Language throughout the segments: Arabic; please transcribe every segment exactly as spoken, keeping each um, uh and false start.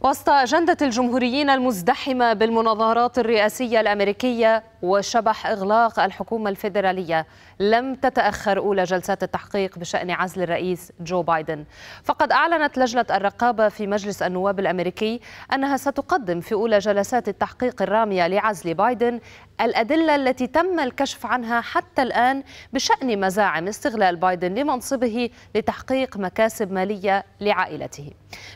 وسط أجندة الجمهوريين المزدحمة بالمناظرات الرئاسية الأمريكية وشبح إغلاق الحكومة الفيدرالية، لم تتأخر أولى جلسات التحقيق بشأن عزل الرئيس جو بايدن. فقد أعلنت لجنة الرقابة في مجلس النواب الأمريكي أنها ستقدم في أولى جلسات التحقيق الرامية لعزل بايدن الأدلة التي تم الكشف عنها حتى الآن بشأن مزاعم استغلال بايدن لمنصبه لتحقيق مكاسب مالية لعائلته.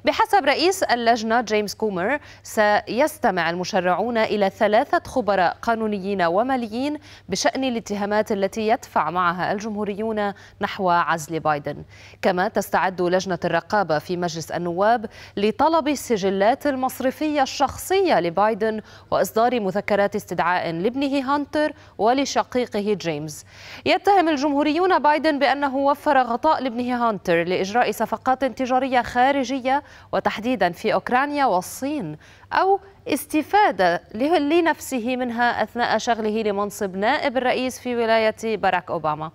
بحسب رئيس اللجنة جيمس كومر، سيستمع المشرعون إلى ثلاثة خبراء قانونيين وماليين بشأن الاتهامات التي يدفع معها الجمهوريون نحو عزل بايدن. كما تستعد لجنة الرقابة في مجلس النواب لطلب السجلات المصرفية الشخصية لبايدن وإصدار مذكرات استدعاء لابنه هانتر ولشقيقه جيمس. يتهم الجمهوريون بايدن بأنه وفر غطاء لابنه هانتر لإجراء صفقات تجارية خارجية وتحديدا في أوكرانيا والصين، أو استفادة لنفسه منها أثناء شغله لمنصب نائب الرئيس في ولاية باراك أوباما.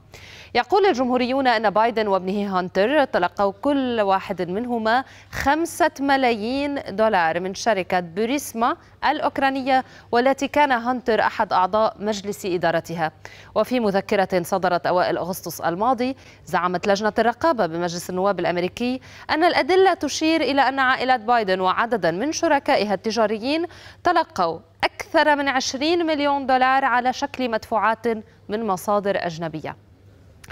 يقول الجمهوريون أن بايدن وابنه هانتر تلقوا كل واحد منهما خمسة ملايين دولار من شركة بوريسما الأوكرانية، والتي كان هانتر أحد أعضاء مجلس إدارتها. وفي مذكرة صدرت أوائل أغسطس الماضي، زعمت لجنة الرقابة بمجلس النواب الأمريكي أن الأدلة تشير إلى أن عائلة بايدن وعددا من شركائها التجاريين تلقوا أكثر من عشرين مليون دولار على شكل مدفوعات من مصادر أجنبية.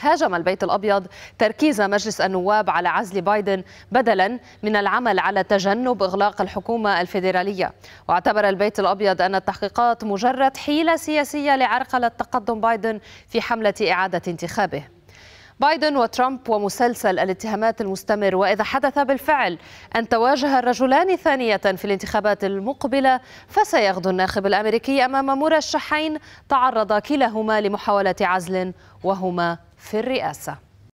هاجم البيت الأبيض تركيز مجلس النواب على عزل بايدن بدلا من العمل على تجنب إغلاق الحكومة الفيدرالية. واعتبر البيت الأبيض أن التحقيقات مجرد حيلة سياسية لعرقلة تقدم بايدن في حملة إعادة انتخابه. بايدن وترامب ومسلسل الاتهامات المستمر، وإذا حدث بالفعل أن تواجه الرجلان ثانية في الانتخابات المقبلة، فسيغدو الناخب الأمريكي أمام مرشحين تعرض كلاهما لمحاولة عزل وهما في الرئاسة.